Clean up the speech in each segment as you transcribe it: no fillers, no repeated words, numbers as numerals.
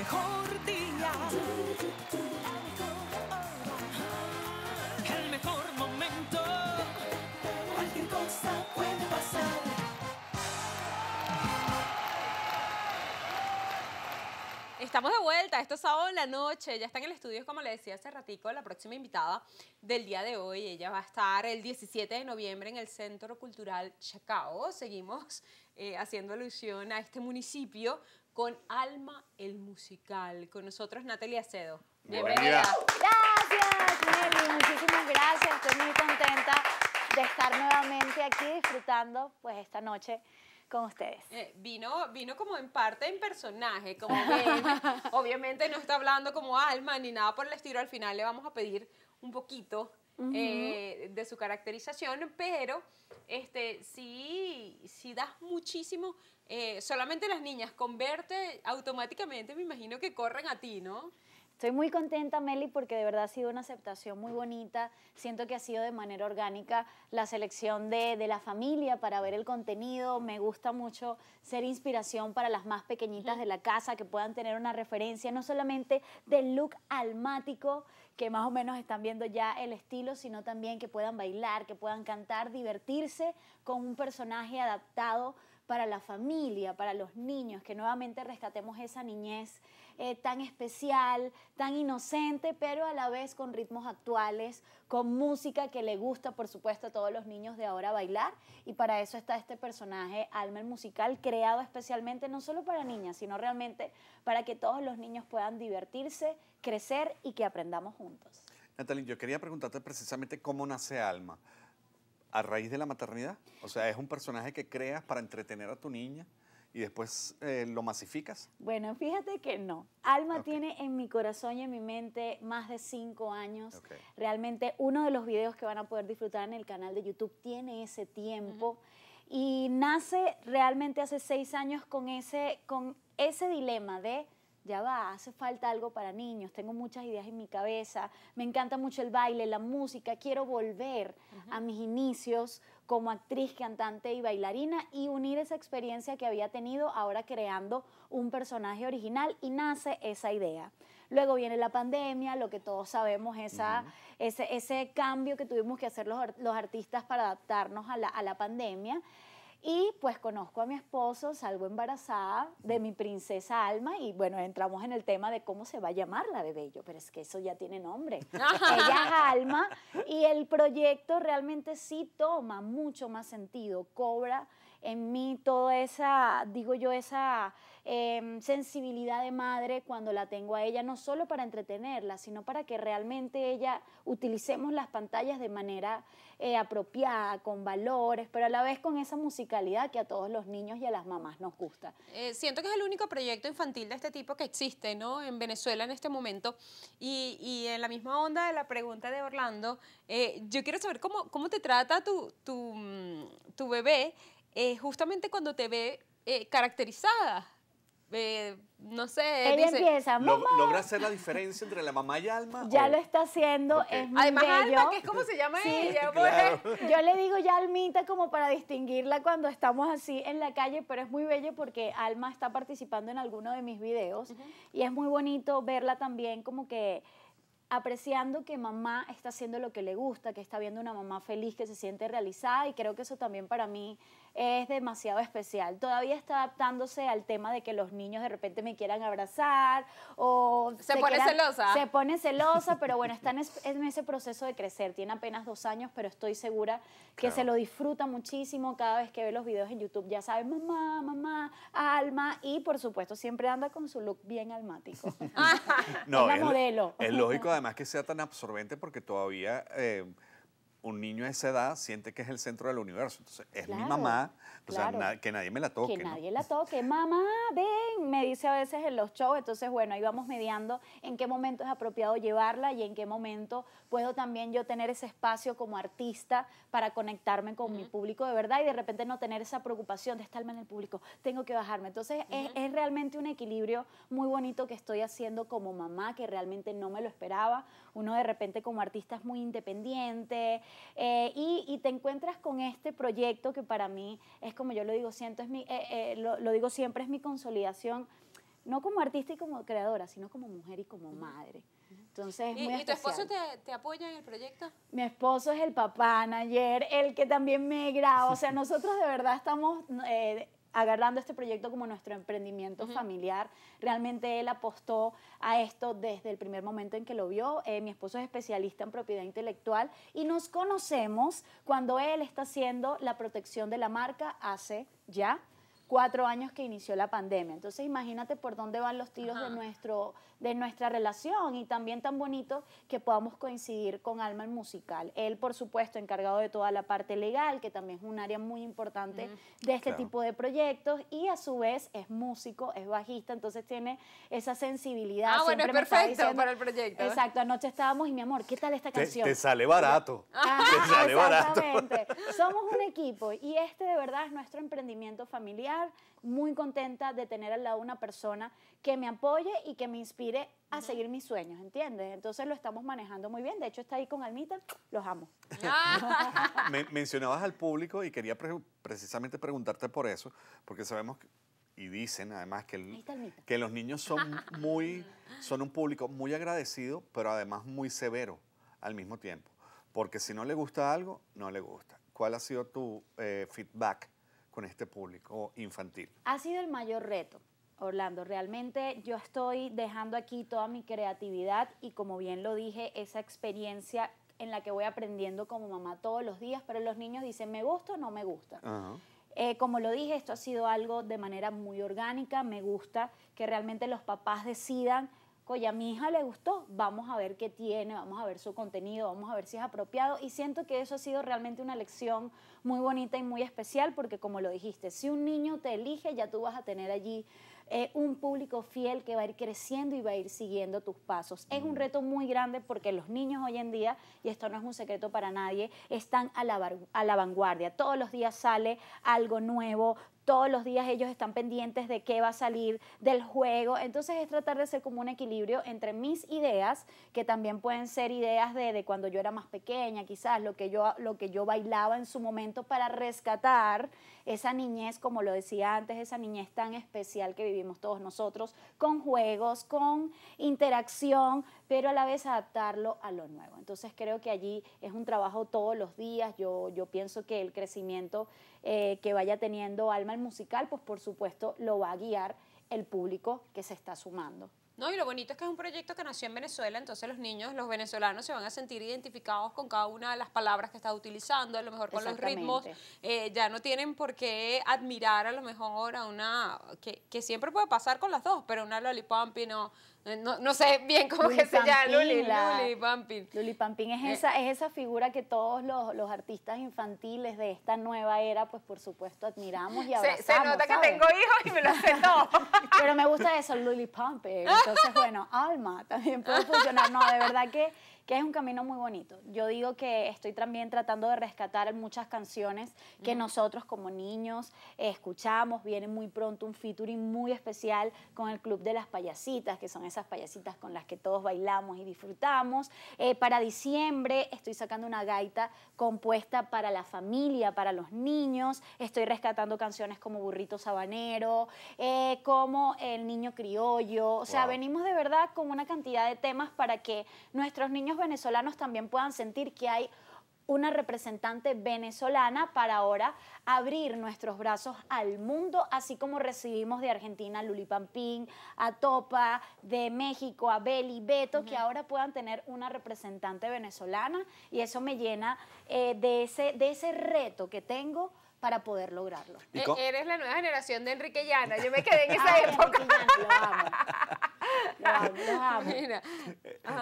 mejor día, el mejor momento. Cualquier cosa puede pasar. Estamos de vuelta, esto es Sábado en la Noche, ya está en el estudio, como le decía hace ratico, la próxima invitada del día de hoy. Ella va a estar el 17 de noviembre en el Centro Cultural Chacao. Seguimos haciendo alusión a este municipio con Alma el Musical. Con nosotros, Nathaly Acedo. Bienvenida. Gracias, Nelly, muchísimas gracias. Estoy muy contenta de estar nuevamente aquí disfrutando pues esta noche con ustedes. Vino como en parte en personaje, como ven. Obviamente no está hablando como Alma ni nada por el estilo. Al final le vamos a pedir un poquito de su caracterización, pero sí das muchísimo. Solamente las niñas con verte automáticamente me imagino que corren a ti, ¿no? Estoy muy contenta, Meli, porque de verdad ha sido una aceptación muy bonita. Siento que ha sido de manera orgánica la selección de la familia para ver el contenido. Me gusta mucho ser inspiración para las más pequeñitas de la casa, que puedan tener una referencia, no solamente del look almático, que más o menos están viendo ya el estilo, sino también que puedan bailar, que puedan cantar, divertirse con un personaje adaptado para la familia, para los niños, que nuevamente rescatemos esa niñez tan especial, tan inocente, pero a la vez con ritmos actuales, con música que le gusta, por supuesto, a todos los niños de ahora bailar, y para eso está este personaje, Alma el Musical, creado especialmente no solo para niñas, sino realmente para que todos los niños puedan divertirse, crecer y que aprendamos juntos. Nathaly, yo quería preguntarte precisamente cómo nace Alma. ¿A raíz de la maternidad? O sea, ¿es un personaje que creas para entretener a tu niña y después lo masificas? Bueno, fíjate que no. Alma tiene en mi corazón y en mi mente más de 5 años. Realmente uno de los videos que van a poder disfrutar en el canal de YouTube tiene ese tiempo. Y nace realmente hace 6 años con ese dilema de... ya va, hace falta algo para niños, tengo muchas ideas en mi cabeza, me encanta mucho el baile, la música, quiero volver a mis inicios como actriz, cantante y bailarina y unir esa experiencia que había tenido ahora creando un personaje original y nace esa idea. Luego viene la pandemia, lo que todos sabemos, ese cambio que tuvimos que hacer los artistas para adaptarnos a la pandemia. Y pues conozco a mi esposo, salgo embarazada de mi princesa Alma y bueno, entramos en el tema de cómo se va a llamar la bebé. Yo, pero es que eso ya tiene nombre. Ella es Alma y el proyecto realmente sí toma mucho más sentido, cobra en mí toda esa, digo yo, esa sensibilidad de madre cuando la tengo a ella, no solo para entretenerla, sino para que realmente ella utilicemos las pantallas de manera apropiada, con valores, pero a la vez con esa musicalidad que a todos los niños y a las mamás nos gusta. Siento que es el único proyecto infantil de este tipo que existe, ¿no?, en Venezuela en este momento. Y en la misma onda de la pregunta de Orlando, yo quiero saber cómo te trata tu bebé justamente cuando te ve caracterizada. No sé, ella dice, empieza, mamá. ¿Logra hacer la diferencia entre la mamá y Alma? Ya lo está haciendo, es muy además bello. Alma, que es como se llama ella. Claro. Yo le digo ya Almita como para distinguirla cuando estamos así en la calle, pero es muy bello porque Alma está participando en alguno de mis videos y es muy bonito verla también como que apreciando que mamá está haciendo lo que le gusta, que está viendo una mamá feliz, que se siente realizada y creo que eso también para mí es demasiado especial. Todavía está adaptándose al tema de que los niños de repente me quieran abrazar o... Se pone celosa. Se pone celosa, pero bueno, está en ese proceso de crecer. Tiene apenas 2 años, pero estoy segura que se lo disfruta muchísimo. Cada vez que ve los videos en YouTube ya sabe, mamá, mamá, Alma. Y por supuesto siempre anda con su look bien almático. No, es modelo. Es lógico además que sea tan absorbente porque todavía... un niño de esa edad siente que es el centro del universo. Entonces, es mi mamá, o sea, que nadie me la toque. Que nadie la toque. Mamá, ven, me dice a veces en los shows. Entonces, bueno, ahí vamos mediando en qué momento es apropiado llevarla y en qué momento puedo también yo tener ese espacio como artista para conectarme con mi público de verdad y de repente no tener esa preocupación de estarme en el público, tengo que bajarme. Entonces, es realmente un equilibrio muy bonito que estoy haciendo como mamá, que realmente no me lo esperaba. Uno de repente como artista es muy independiente, y te encuentras con este proyecto que para mí es como yo lo digo siempre, es mi consolidación no como artista y como creadora, sino como mujer y como madre. Entonces, es muy especial. ¿Y tu esposo te apoya en el proyecto? Mi esposo es el papá manager, el que también me graba. O sea, nosotros de verdad estamos agarrando este proyecto como nuestro emprendimiento familiar. Realmente él apostó a esto desde el primer momento en que lo vio. Mi esposo es especialista en propiedad intelectual y nos conocemos cuando él está haciendo la protección de la marca hace ya 4 años que inició la pandemia. Entonces, imagínate por dónde van los tiros de nuestra relación, y también tan bonito que podamos coincidir con Alma el Musical. Él, por supuesto, encargado de toda la parte legal, que también es un área muy importante de este tipo de proyectos, y a su vez es músico, es bajista, entonces tiene esa sensibilidad. Ah, siempre bueno, es perfecto diciendo, para el proyecto. Exacto, anoche estábamos y mi amor, ¿qué tal esta canción? Te sale barato. Ah, te sale barato. Somos un equipo y este de verdad es nuestro emprendimiento familiar. Muy contenta de tener al lado una persona que me apoye y que me inspire a seguir mis sueños, ¿entiendes? Entonces lo estamos manejando muy bien. De hecho, está ahí con Almita, los amo. Mencionabas al público y quería precisamente preguntarte por eso, porque sabemos que, y dicen además que los niños son un público muy agradecido, pero además muy severo al mismo tiempo, porque si no le gusta algo, no le gusta. ¿Cuál ha sido tu feedback con este público infantil? Ha sido el mayor reto, Orlando. Realmente yo estoy dejando aquí toda mi creatividad y, como bien lo dije, esa experiencia en la que voy aprendiendo como mamá todos los días, pero los niños dicen, ¿me gusta o no me gusta? Como lo dije, esto ha sido algo de manera muy orgánica. Me gusta que realmente los papás decidan, oye, a mi hija le gustó, vamos a ver qué tiene, vamos a ver su contenido, vamos a ver si es apropiado. Y siento que eso ha sido realmente una lección muy bonita y muy especial, porque como lo dijiste, si un niño te elige, ya tú vas a tener allí un público fiel que va a ir creciendo y va a ir siguiendo tus pasos. Es un reto muy grande porque los niños hoy en día, y esto no es un secreto para nadie, están a la vanguardia. Todos los días sale algo nuevo. Todos los días ellos están pendientes de qué va a salir del juego. Entonces es tratar de ser como un equilibrio entre mis ideas, que también pueden ser ideas de cuando yo era más pequeña, quizás lo que yo bailaba en su momento, para rescatar esa niñez, como lo decía antes, esa niñez tan especial que vivimos todos nosotros, con juegos, con interacción, pero a la vez adaptarlo a lo nuevo. Entonces creo que allí es un trabajo todos los días. Yo pienso que el crecimiento que vaya teniendo Alma el Musical, pues por supuesto lo va a guiar el público que se está sumando. No, y lo bonito es que es un proyecto que nació en Venezuela, entonces los niños, los venezolanos, se van a sentir identificados con cada una de las palabras que está utilizando, a lo mejor con los ritmos. Ya no tienen por qué admirar a lo mejor a una, que siempre puede pasar con las dos, pero una Luli Pampín, no sé bien cómo que se llama, Luli Pampín. Luli Pampín es esa figura que todos los artistas infantiles de esta nueva era, pues por supuesto admiramos y abrazamos. Se nota, ¿sabes?, que tengo hijos y me lo sé todo. Pero me gusta eso, Luli Pampín. Entonces, bueno, Alma también puede funcionar. No, de verdad que es un camino muy bonito. Yo digo que estoy también tratando de rescatar muchas canciones que nosotros como niños escuchamos. Viene muy pronto un featuring muy especial con el Club de las Payasitas, que son esas payasitas con las que todos bailamos y disfrutamos. Para diciembre estoy sacando una gaita compuesta para la familia, para los niños. Estoy rescatando canciones como Burrito Sabanero, como El Niño Criollo. O sea, venimos de verdad con una cantidad de temas para que nuestros niños venezolanos también puedan sentir que hay una representante venezolana, para ahora abrir nuestros brazos al mundo, así como recibimos de Argentina a Luli Pampín, a Topa, de México a Beli, Beto, que ahora puedan tener una representante venezolana, y eso me llena de ese reto que tengo para poder lograrlo. Eres la nueva generación de Enrique Llana. Yo me quedé en esa época. Enrique Llana, lo amo. Mira.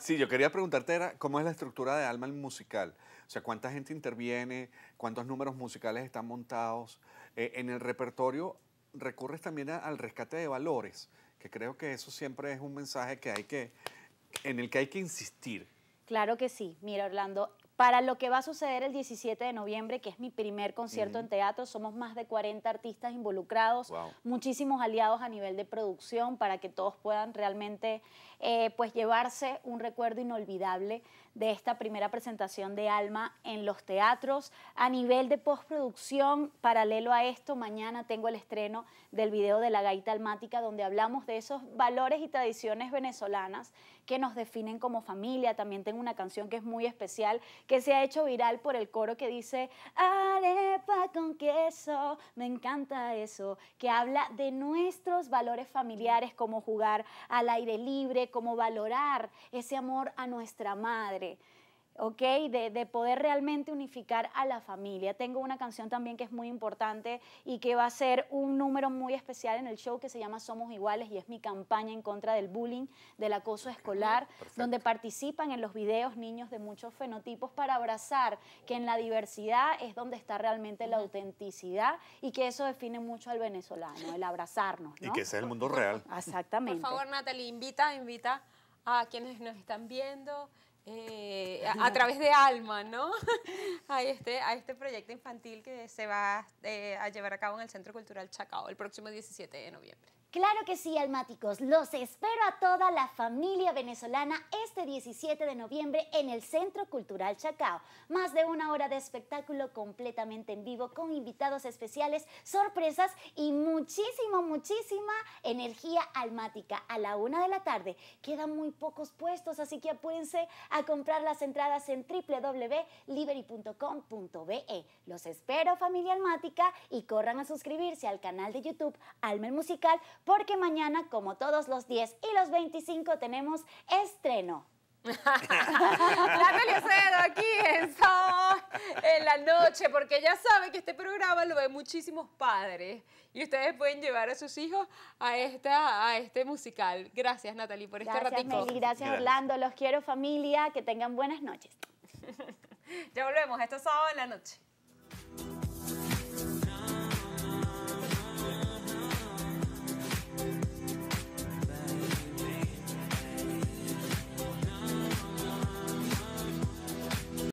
Sí, yo quería preguntarte cómo es la estructura de Alma el Musical. O sea, ¿cuánta gente interviene? ¿Cuántos números musicales están montados? En el repertorio recurres también al rescate de valores, que creo que eso siempre es un mensaje en el que hay que insistir. Claro que sí. Mira, Orlando, para lo que va a suceder el 17 de noviembre, que es mi primer concierto en teatro, somos más de 40 artistas involucrados, muchísimos aliados a nivel de producción, para que todos puedan realmente pues llevarse un recuerdo inolvidable de esta primera presentación de Alma en los teatros. A nivel de postproducción, paralelo a esto, mañana tengo el estreno del video de la Gaita Almática, donde hablamos de esos valores y tradiciones venezolanas que nos definen como familia. También tengo una canción que es muy especial, que se ha hecho viral por el coro que dice "Arepa con queso, me encanta eso", que habla de nuestros valores familiares, como jugar al aire libre, como valorar ese amor a nuestra madre, ¿ok? De poder realmente unificar a la familia. Tengo una canción también que es muy importante y que va a ser un número muy especial en el show, que se llama Somos Iguales, y es mi campaña en contra del bullying, del acoso escolar, donde participan en los videos niños de muchos fenotipos para abrazar que en la diversidad es donde está realmente la autenticidad, y que eso define mucho al venezolano, el abrazarnos, ¿no? Y que sea el mundo real. Exactamente. Por favor, Nathaly, invita a quienes nos están viendo a través de Alma, ¿no? a este proyecto infantil que se va a llevar a cabo en el Centro Cultural Chacao el próximo 17 de noviembre. Claro que sí, almáticos. Los espero a toda la familia venezolana este 17 de noviembre en el Centro Cultural Chacao. Más de una hora de espectáculo completamente en vivo, con invitados especiales, sorpresas y muchísima energía almática. A la 1 de la tarde. Quedan muy pocos puestos, así que apúrense a comprar las entradas en www.libery.com.be. Los espero, familia almática, y corran a suscribirse al canal de YouTube Alma el Musical, porque mañana, como todos los 10 y los 25, tenemos estreno. Nathaly Acedo aquí en Sábado en la Noche, porque ya saben que este programa lo ven muchísimos padres y ustedes pueden llevar a sus hijos a este musical. Gracias, Nathaly, por este ratito. Gracias, Meli. Gracias, Orlando. Los quiero, familia. Que tengan buenas noches. Ya volvemos. Esto es Sábado en la Noche.